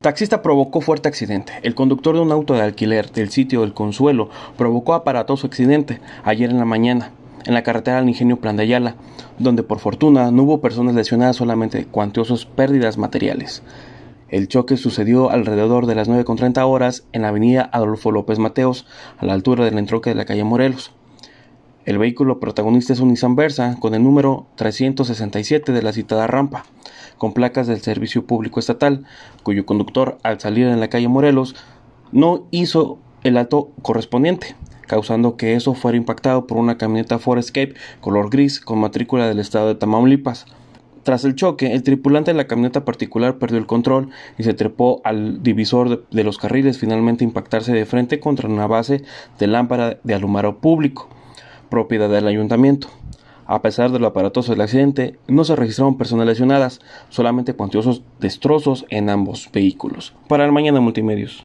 Taxista provocó fuerte accidente. El conductor de un auto de alquiler del sitio El Consuelo provocó aparatoso accidente ayer en la mañana en la carretera al ingenio Plan de Ayala, donde por fortuna no hubo personas lesionadas, solamente cuantiosas pérdidas materiales. El choque sucedió alrededor de las 9:30 horas en la avenida Adolfo López Mateos, a la altura del entronque de la calle Morelos. El vehículo protagonista es un Nissan Versa con el número 367 de la citada rampa, con placas del Servicio Público Estatal, cuyo conductor al salir en la calle Morelos no hizo el alto correspondiente, causando que eso fuera impactado por una camioneta Ford Escape color gris con matrícula del estado de Tamaulipas. Tras el choque, el tripulante de la camioneta particular perdió el control y se trepó al divisor de los carriles, finalmente impactarse de frente contra una base de lámpara de alumbrado público, propiedad del ayuntamiento. A pesar de lo aparatoso del accidente, no se registraron personas lesionadas, solamente cuantiosos destrozos en ambos vehículos. Para el Mañana Multimedios.